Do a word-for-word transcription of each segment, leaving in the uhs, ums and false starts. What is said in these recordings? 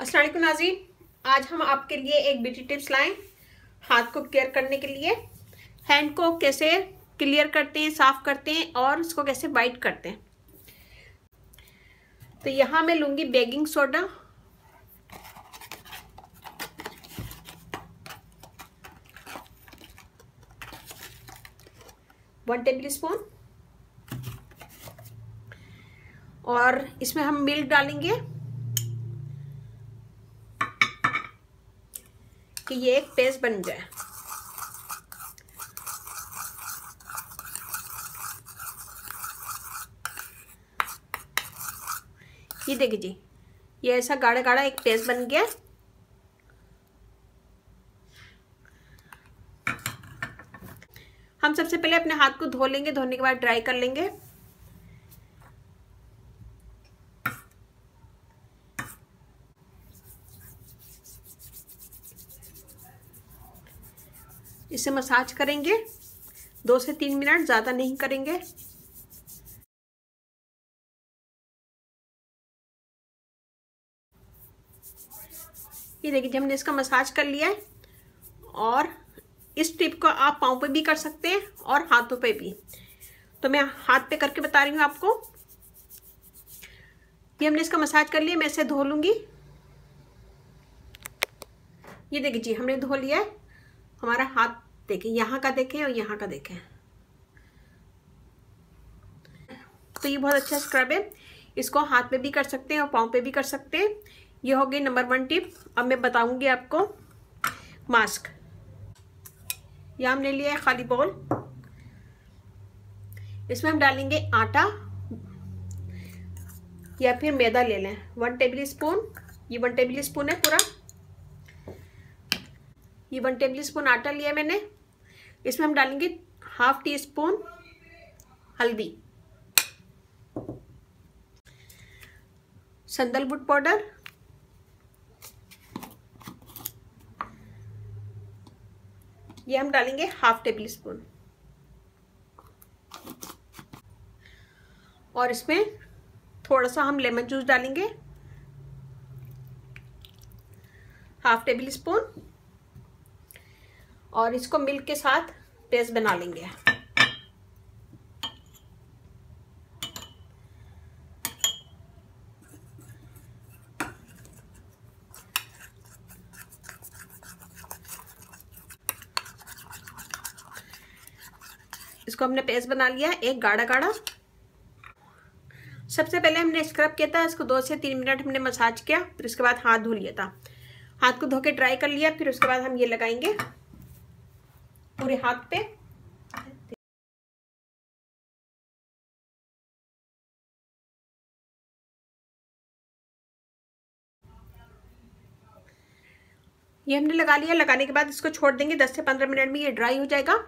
अस्सलाम वालेकुम नाज़रीन, आज हम आपके लिए एक ब्यूटी टिप्स लाएं हाथ को केयर करने के लिए। हैंड को कैसे क्लियर करते हैं, साफ़ करते हैं और उसको कैसे वाइट करते हैं। तो यहाँ मैं लूँगी baking soda, one tablespoon, और इसमें हम मिल्क डालेंगे कि ये एक पेस्ट बन जाए। ये देखिए जी, ये ऐसा गाढ़ा गाढ़ा एक पेस्ट बन गया। हम सबसे पहले अपने हाथ को धो लेंगे, धोने के बाद ड्राई कर लेंगे। इसे मसाज करेंगे दो से तीन मिनट, ज़्यादा नहीं करेंगे। ये देखिए हमने इसका मसाज कर लिया है। और इस टिप को आप पाँव पे भी कर सकते हैं और हाथों पे भी। तो मैं हाथ पे करके बता रही हूँ आपको। ये हमने इसका मसाज कर लिया, मैं इसे धो लूँगी। ये देखिए जी, हमने धो लिया है। हमारा हाथ देखें, यहाँ का देखें और यहाँ का देखें। तो ये बहुत अच्छा स्क्रब है, इसको हाथ पे भी कर सकते हैं और पाँव पे भी कर सकते हैं। ये हो गई नंबर वन टिप। अब मैं बताऊंगी आपको मास्क। यह हमने लिया है खाली बाउल, इसमें हम डालेंगे आटा या फिर मैदा ले लें, वन टेबल स्पून। ये वन टेबल स्पून है पूरा। ये वन टेबल स्पून आटा लिया मैंने। इसमें हम डालेंगे हाफ टी स्पून हल्दी, संदलबुट पाउडर, ये हम डालेंगे हाफ टेबल स्पून, और इसमें थोड़ा सा हम लेमन जूस डालेंगे, हाफ टेबल स्पून, और इसको मिल्क के साथ पेस्ट बना लेंगे। इसको हमने पेस्ट बना लिया एक गाढ़ा गाढ़ा। सबसे पहले हमने स्क्रब किया था, इसको दो से तीन मिनट हमने मसाज किया, फिर उसके बाद हाथ धो लिया था। हाथ को धो के ड्राई कर लिया, फिर उसके बाद हम ये लगाएंगे पूरे हाथ पे। ये हमने लगा लिया। लगाने के बाद इसको छोड़ देंगे, दस से पंद्रह मिनट में ये ड्राई हो जाएगा।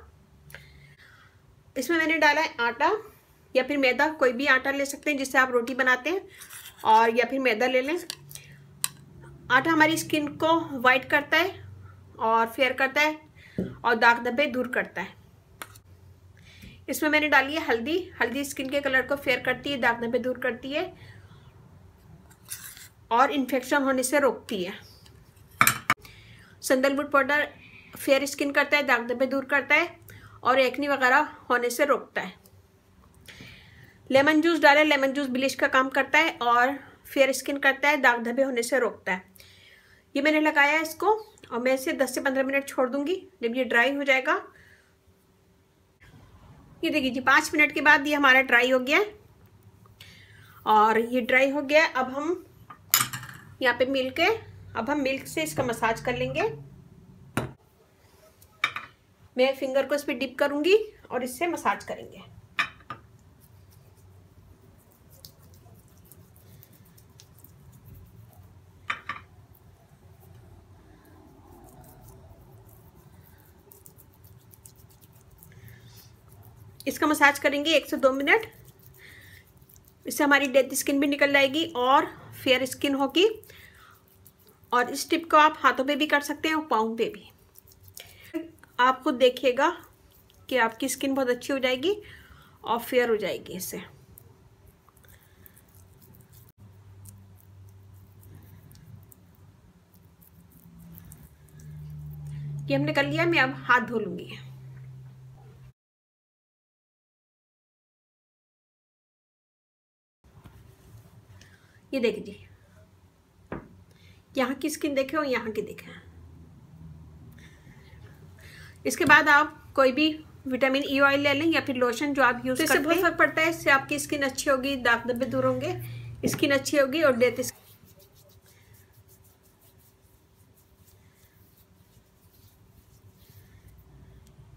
इसमें मैंने डाला है आटा या फिर मैदा, कोई भी आटा ले सकते हैं जिससे आप रोटी बनाते हैं, और या फिर मैदा ले लें। आटा हमारी स्किन को वाइट करता है और फेयर करता है और दाग धब्बे दूर करता है। इसमें मैंने डाली है हल्दी। हल्दी स्किन के कलर को फेयर करती है, दाग धब्बे दूर करती है और इन्फेक्शन होने से रोकती है। संदलबुट पाउडर फेयर स्किन करता है, दाग धब्बे दूर करता है और एक्ने वगैरह होने से रोकता है। लेमन जूस डालें, लेमन जूस ब्लीच का काम करता है और फेयर स्किन करता है, दाग धब्बे होने से रोकता है। ये मैंने लगाया इसको, और मैं इसे दस से पंद्रह मिनट छोड़ दूंगी। जब ये ड्राई हो जाएगा, ये देखिए जी, पाँच मिनट के बाद ये हमारा ड्राई हो गया है। और ये ड्राई हो गया। अब हम यहाँ पे मिल्क है, अब हम मिल्क से इसका मसाज कर लेंगे। मैं फिंगर को इस पे डिप करूँगी और इससे मसाज करेंगे। इसका मसाज करेंगे एक से दो मिनट। इससे हमारी डेड स्किन भी निकल जाएगी और फेयर स्किन होगी। और इस टिप को आप हाथों पे भी कर सकते हैं और पाँव पे भी। आप खुद देखिएगा कि आपकी स्किन बहुत अच्छी हो जाएगी और फेयर हो जाएगी इससे। कि हमने कर लिया, मैं अब हाथ धो लूंगी। ये देखिए, यहाँ की स्किन देखे हो, यहाँ की देखे। इसके बाद आप कोई भी विटामिन ई ऑयल ले लें या फिर लोशन जो आप यूज करते हैं, इससे बहुत फर्क पड़ता है। इससे आपकी स्किन अच्छी होगी, दाग धब्बे दूर होंगे, स्किन अच्छी होगी और डेथ।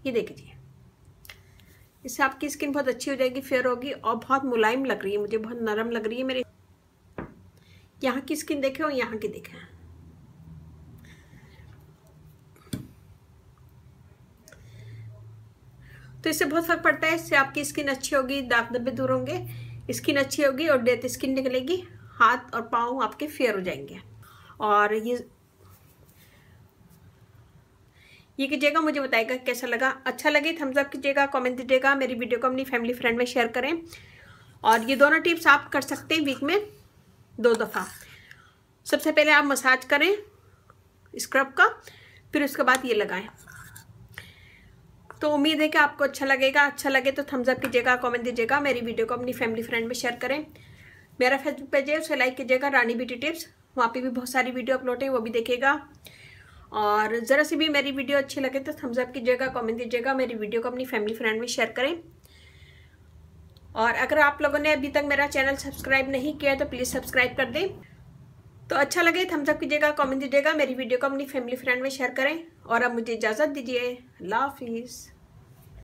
ये देखिए, इससे आपकी स्किन बहुत अच्छी हो जाएगी, फेयर होगी और बहुत मुलायम लग रही है मुझे, बहुत नरम लग रही है मेरी। यहाँ की स्किन देखे और यहाँ की देखे। तो इससे बहुत फर्क पड़ता है। इससे आपकी स्किन अच्छी होगी, दाग धब्बे दूर होंगे, स्किन अच्छी होगी और डेड स्किन निकलेगी, हाथ और पाँव आपके फेयर हो जाएंगे। और ये ये कीजिएगा, मुझे बताइएगा कैसा लगा। अच्छा लगे थम्स अप कीजिएगा, कमेंट दीजिएगा, मेरी वीडियो को अपनी फैमिली फ्रेंड में शेयर करें। और ये दोनों टिप्स आप कर सकते हैं वीक में दो दफ़ा। सबसे पहले आप मसाज करें स्क्रब का, फिर उसके बाद ये लगाएं। तो उम्मीद है कि आपको अच्छा लगेगा। अच्छा लगे तो थम्स अप कीजिएगा, कमेंट दीजिएगा, मेरी वीडियो को अपनी फैमिली फ्रेंड में शेयर करें। मेरा फेसबुक पेज है, उसे लाइक कीजिएगा, रानी ब्यूटी टिप्स। वहाँ पे भी बहुत सारी वीडियो अपलोड है, वो भी देखिएगा। और ज़रा सी भी मेरी वीडियो अच्छी लगे तो थम्स अप कीजिएगा, कमेंट दीजिएगा, मेरी वीडियो को अपनी फैमिली फ्रेंड में शेयर करें। और अगर आप लोगों ने अभी तक मेरा चैनल सब्सक्राइब नहीं किया तो प्लीज़ सब्सक्राइब कर दें। तो अच्छा लगे थम्स अप कीजिएगा, कमेंट दीजिएगा, मेरी वीडियो को अपनी फैमिली फ्रेंड में शेयर करें। और अब मुझे इजाज़त दीजिए। अल्लाह हाफिज़।